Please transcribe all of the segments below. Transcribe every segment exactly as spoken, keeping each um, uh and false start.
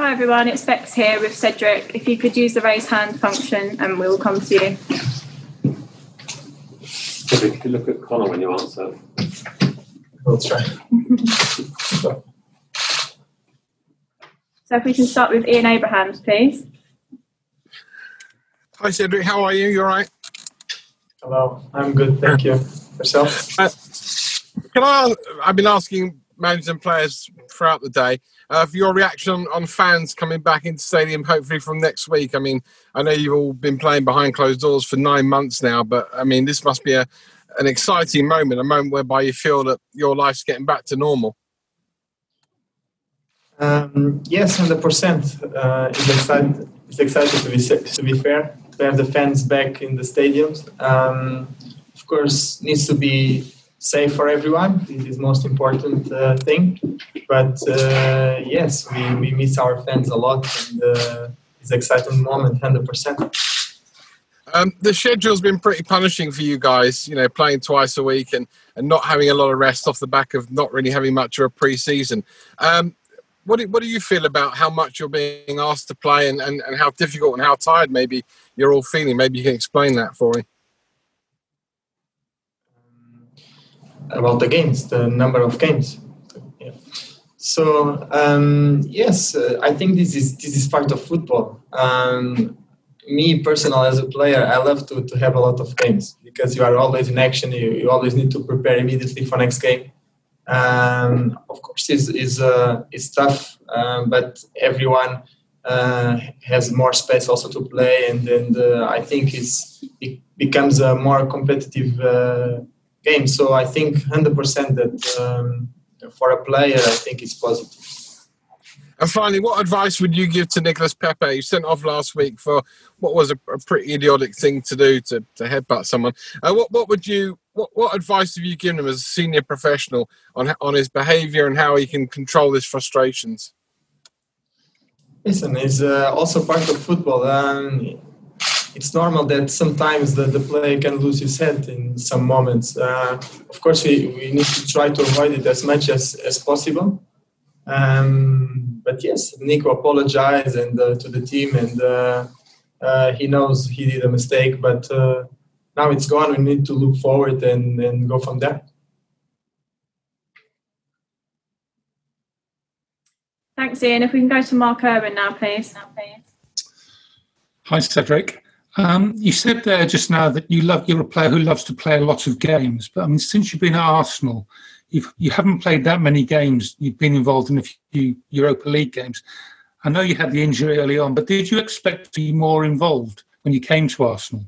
Hi everyone, it's Bex here with Cedric. If you could use the raise hand function and we'll come to you. Cedric, you could look at Connor when you answer. I'll try. So if we can start with Ian Abraham, please. Hi Cedric, how are you? You all right? Hello, I'm good, thank you. Yourself? Uh, can I, I've been asking managers and players throughout the day uh, for your reaction on fans coming back into stadium hopefully from next week. I mean, I know you've all been playing behind closed doors for nine months now, but I mean, this must be a an exciting moment, a moment whereby you feel that your life's getting back to normal. Um, yes, one hundred percent. Uh, it's exciting, it's exciting to be, to be fair, to have the fans back in the stadiums. Um, of course, needs to be safe for everyone. This is the most important uh, thing. But uh, yes, we, we miss our fans a lot. And, uh, it's an exciting moment, one hundred percent. Um, the schedule's been pretty punishing for you guys, you know, playing twice a week and, and not having a lot of rest off the back of not really having much of a pre-season. Um, what, do, what do you feel about how much you're being asked to play and, and, and how difficult and how tired maybe you're all feeling? Maybe you can explain that for me. About the games, the number of games. Yeah. So, um, yes, uh, I think this is, this is part of football. Um, Me, personal, as a player, I love to, to have a lot of games because you are always in action. You, you always need to prepare immediately for next game. Um, of course, it's, it's, uh, it's tough, uh, but everyone uh, has more space also to play. And, and uh, I think it's, it becomes a more competitive uh, game. So I think one hundred percent that um, for a player, I think it's positive. And finally, what advice would you give to Nicolas Pepe? You sent off last week for what was a, a pretty idiotic thing to do, to, to headbutt someone. Uh, what, what would you? What, what advice have you given him as a senior professional on on his behaviour and how he can control his frustrations? Listen, it's uh, also part of football. Um, it's normal that sometimes the, the player can lose his head in some moments. Uh, of course, we, we need to try to avoid it as much as, as possible. Um, but yes, Nico apologized and uh, to the team, and uh, uh, he knows he did a mistake. But uh, now it's gone. We need to look forward and, and go from there. Thanks, Ian. If we can go to Mark Irwin now, please. Now, please. Hi, Cedric. Um, you said there just now that you love you're a player who loves to play a lot of games. But I mean, since you've been at Arsenal, You've, you haven't played that many games. You've been involved in a few Europa League games. I know you had the injury early on, but did you expect to be more involved when you came to Arsenal?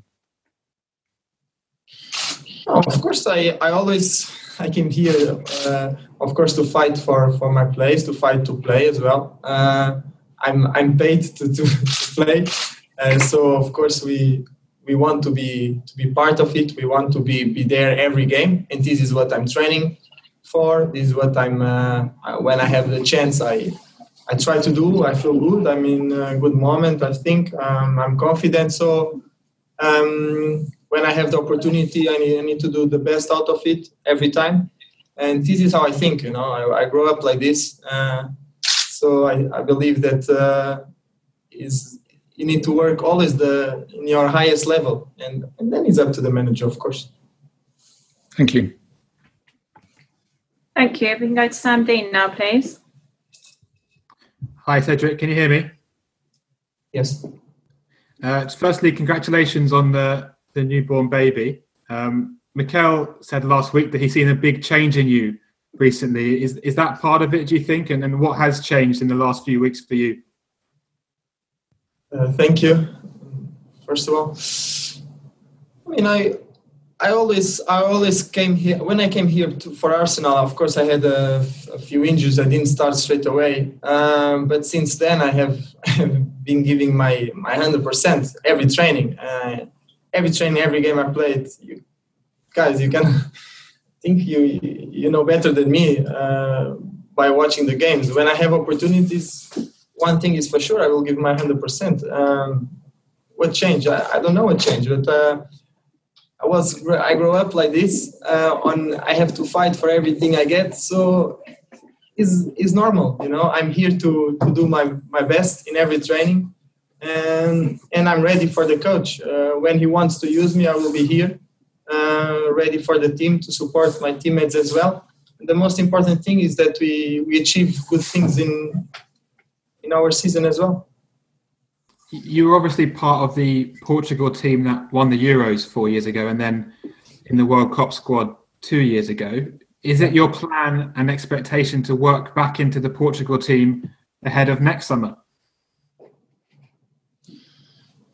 Oh, of course, I, I always I came here, uh, of course, to fight for, for my place, to fight to play as well. Uh, I'm I'm paid to to, to play, uh, so of course we we want to be to be part of it. We want to be be there every game, and this is what I'm training for. This is what I'm uh, when I have the chance I I try to do. I feel good. I'm in a good moment, I think. um, I'm confident, so um, when I have the opportunity I need, I need to do the best out of it every time, and this is how I think, you know. I, I grew up like this, uh, so I, I believe that uh, is you need to work always the in your highest level, and, and then it's up to the manager, of course. Thank you. Thank you. If we can go to Sam Dean now, please. Hi, Cedric. Can you hear me? Yes. Uh, firstly, congratulations on the, the newborn baby. Um, Mikel said last week that he's seen a big change in you recently. Is is that part of it, do you think? And, and what has changed in the last few weeks for you? Uh, thank you. First of all, I mean, I... I always, I always came here. When I came here to, for Arsenal, of course, I had a, a few injuries. I didn't start straight away, um, but since then, I have, have been giving my my hundred percent every training, uh, every training, every game I played. You, guys, you can think you you know better than me uh, by watching the games. When I have opportunities, one thing is for sure, I will give my hundred percent. Um, what changed? I, I don't know what changed, but. Uh, I was I grew up like this. Uh, on I have to fight for everything I get. So is is normal. You know, I'm here to to do my my best in every training, and and I'm ready for the coach uh, when he wants to use me. I will be here, uh, ready for the team, to support my teammates as well. And the most important thing is that we we achieve good things in in our season as well. You were obviously part of the Portugal team that won the Euros four years ago and then in the World Cup squad two years ago. Is it your plan and expectation to work back into the Portugal team ahead of next summer?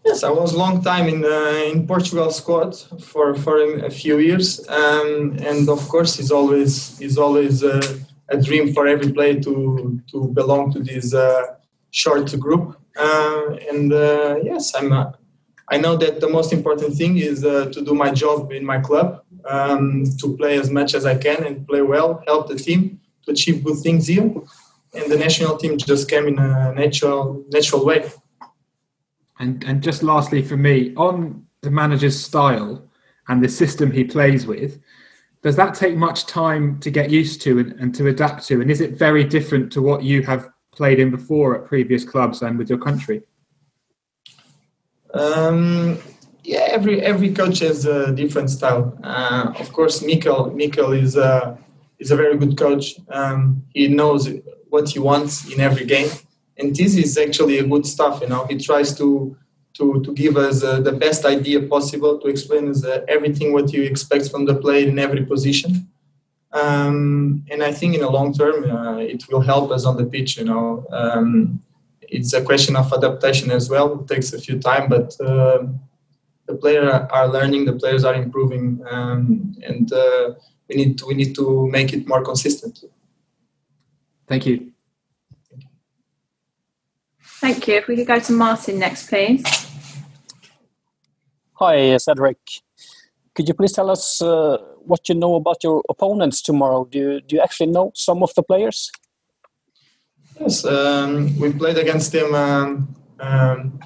Yes, I was a long time in uh, in Portugal squad for, for a few years. Um, and of course, it's always, it's always uh, a dream for every player to, to belong to this uh, short group. Uh, and uh, yes, I'm. Uh, I know that the most important thing is uh, to do my job in my club, um, to play as much as I can and play well, help the team to achieve good things here. And the national team just came in a natural, natural way. And and just lastly for me, on the manager's style and the system he plays with, does that take much time to get used to and, and to adapt to? And is it very different to what you have played in before at previous clubs and with your country? Um, yeah, every every coach has a different style. Uh, of course, Mikel Mikel is a is a very good coach. Um, he knows what he wants in every game, and this is actually a good stuff. You know, he tries to to to give us uh, the best idea possible, to explain us uh, everything what you expect from the player in every position. Um, and I think in the long term, uh, it will help us on the pitch, you know. Um, it's a question of adaptation as well. It takes a few time, but uh, the players are learning, the players are improving, um, and uh, we need to, we need to make it more consistent. Thank you. Thank you. If we could go to Martin next, please. Hi, Cedric. Could you please tell us uh, what you know about your opponents tomorrow? Do you, do you actually know some of the players? Yes, um, we played against them um, um,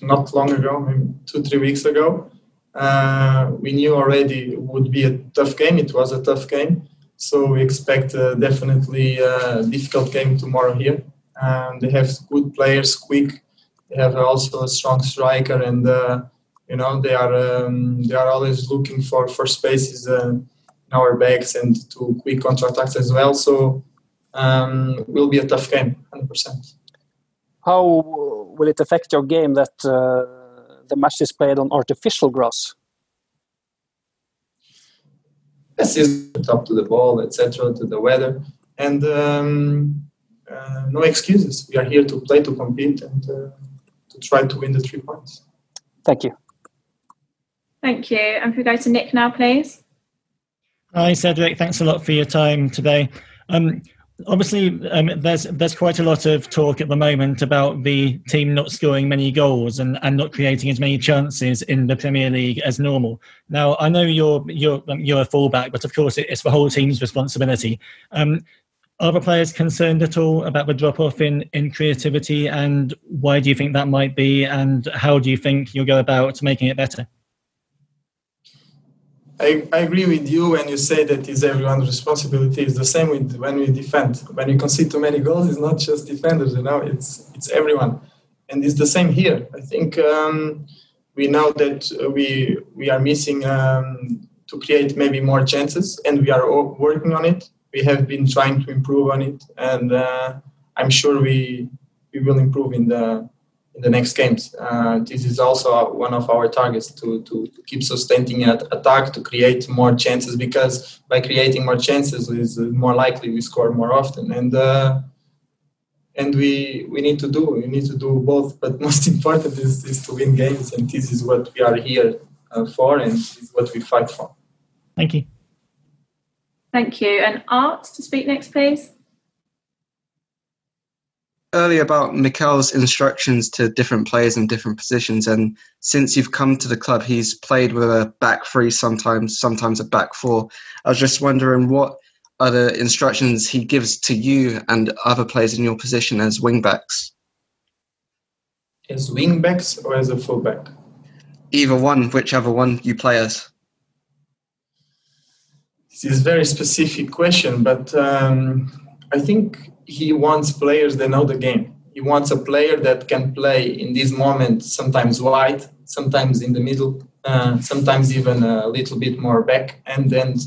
not long ago, maybe two, three weeks ago. Uh, we knew already it would be a tough game. It was a tough game. So we expect uh, definitely a difficult game tomorrow here. Um, they have good players, quick. They have also a strong striker, and uh, you know, they are um, they are always looking for for spaces uh, in our backs and to quick counter attacks as well. So um, it will be a tough game, one hundred percent. How will it affect your game that uh, the match is played on artificial grass? This is up to the ball, et cetera, to the weather, and um, uh, no excuses. We are here to play, to compete, and uh, to try to win the three points. Thank you. Thank you. And if we go to Nick now, please. Hi, Cedric. Thanks a lot for your time today. Um, obviously, um, there's there's quite a lot of talk at the moment about the team not scoring many goals and, and not creating as many chances in the Premier League as normal. Now, I know you're you're you're a fullback, but of course it's the whole team's responsibility. Um, are the players concerned at all about the drop-off in, in creativity, and why do you think that might be, and how do you think you'll go about making it better? I, I agree with you when you say that it's everyone's responsibility. It's the same with when we defend. When you concede too many goals, it's not just defenders, you know, it's it's everyone. And it's the same here. I think um, we know that we we are missing um, to create maybe more chances, and we are working on it. We have been trying to improve on it, and uh, I'm sure we we will improve in the in the next games. Uh, this is also one of our targets, to, to, to keep sustaining an attack, to create more chances, because by creating more chances, is more likely we score more often. And uh, and we we need to do we need to do both, but most important is, is to win games, and this is what we are here uh, for, and this is what we fight for. Thank you. Thank you. And Art, to speak next, please. Earlier about Mikel's instructions to different players in different positions, and since you've come to the club, he's played with a back three sometimes, sometimes a back four. I was just wondering what other instructions he gives to you and other players in your position as wing-backs. As wing-backs or as a full-back? Either one, whichever one you play as. This is a very specific question, but um, I think he wants players that know the game. He wants a player that can play in this moment, sometimes wide, sometimes in the middle, uh, sometimes even a little bit more back. And then, and,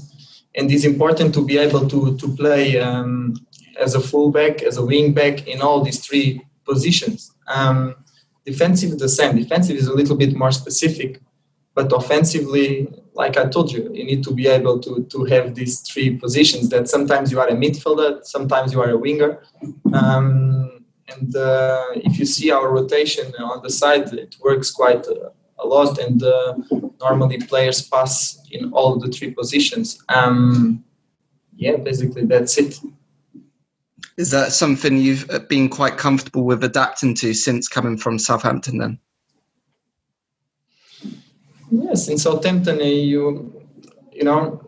and it's important to be able to, to play um, as a fullback, as a wing back, in all these three positions. Um, defensive, the same. Defensive is a little bit more specific, but offensively, like I told you, you need to be able to, to have these three positions, that sometimes you are a midfielder, sometimes you are a winger. Um, and uh, if you see our rotation on the side, it works quite uh, a lot, and uh, normally players pass in all the three positions. Um, yeah, basically that's it. Is that something you've been quite comfortable with adapting to since coming from Southampton then? Yes, in Southampton, you, you know,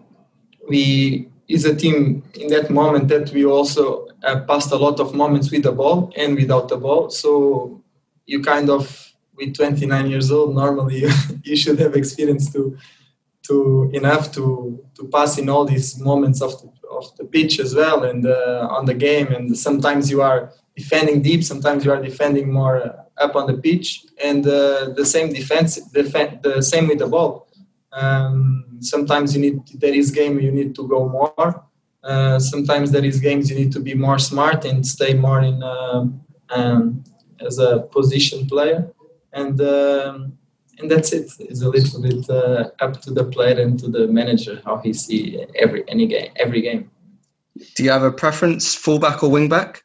we is a team in that moment that we also uh, passed a lot of moments with the ball and without the ball. So you kind of, with twenty-nine years old, normally you should have experience to, to enough to, to pass in all these moments of the, of the pitch as well, and uh, on the game. And sometimes you are defending deep, sometimes you are defending more uh, up on the pitch, and uh, the same defense, def- the same with the ball. Um, sometimes you need, there is game you need to go more. Uh, sometimes there is games you need to be more smart and stay more in uh, um, as a position player. And um, and that's it. It's a little bit uh, up to the player and to the manager how he see every any game, every game. Do you have a preference, fullback or wingback?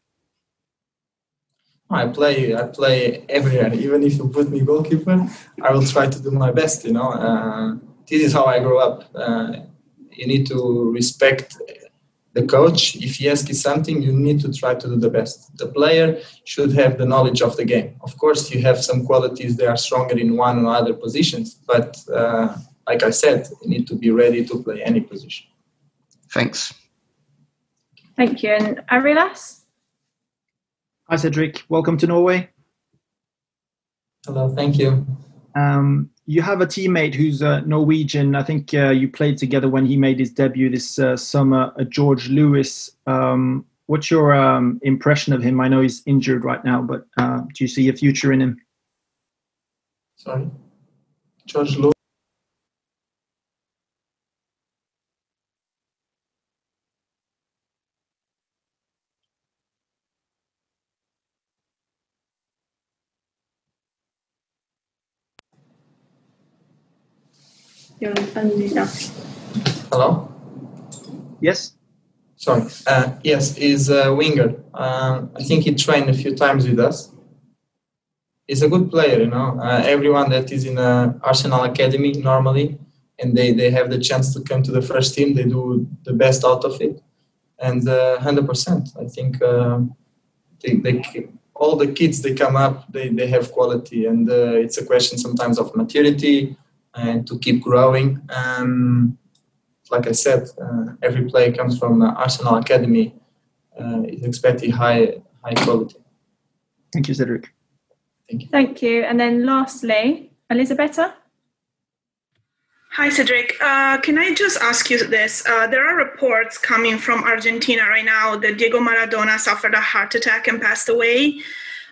I play I play everywhere. Even if you put me goalkeeper, I will try to do my best, you know. Uh, this is how I grow up. Uh, you need to respect the coach. If he asks you something, you need to try to do the best. The player should have the knowledge of the game. Of course, you have some qualities that are stronger in one or other positions, but uh, like I said, you need to be ready to play any position. Thanks. Thank you. And Arias? Hi, Cedric. Welcome to Norway. Hello, thank you. Um, you have a teammate who's uh, Norwegian. I think uh, you played together when he made his debut this uh, summer, uh, George Lewis. Um, what's your um, impression of him? I know he's injured right now, but uh, do you see a future in him? Sorry? George Lewis? You're unmuted now. Hello? Yes? Sorry. Uh, yes, he's a winger. Um, I think he trained a few times with us. He's a good player, you know. Uh, everyone that is in the Arsenal Academy normally, and they, they have the chance to come to the first team, they do the best out of it. And uh, one hundred percent. I think uh, they, they all the kids, they come up, they, they have quality. And uh, it's a question sometimes of maturity, and to keep growing. Um, like I said, uh, every player comes from the Arsenal Academy. Uh, is expected high high quality. Thank you, Cedric. Thank you. Thank you. And then lastly, Elisabetta. Hi, Cedric. Uh, can I just ask you this? Uh, there are reports coming from Argentina right now that Diego Maradona suffered a heart attack and passed away.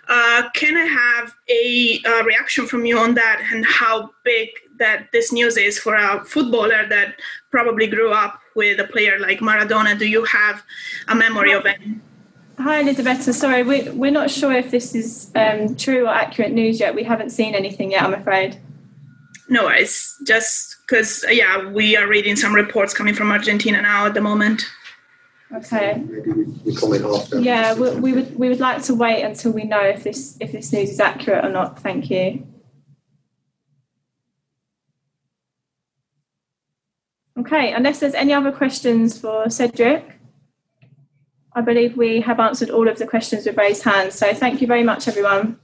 Uh, can I have a uh, reaction from you on that, and how big that this news is for a footballer that probably grew up with a player like Maradona? Do you have a memory of it? Hi, Elisabetta. Sorry, we, we're not sure if this is um, true or accurate news yet. We haven't seen anything yet, I'm afraid. No, it's just because, yeah, we are reading some reports coming from Argentina now at the moment. Okay. Maybe we comment after. Yeah, we, we would we would like to wait until we know if this if this news is accurate or not. Thank you. Okay, unless there's any other questions for Cedric, I believe we have answered all of the questions with raised hands. So thank you very much, everyone.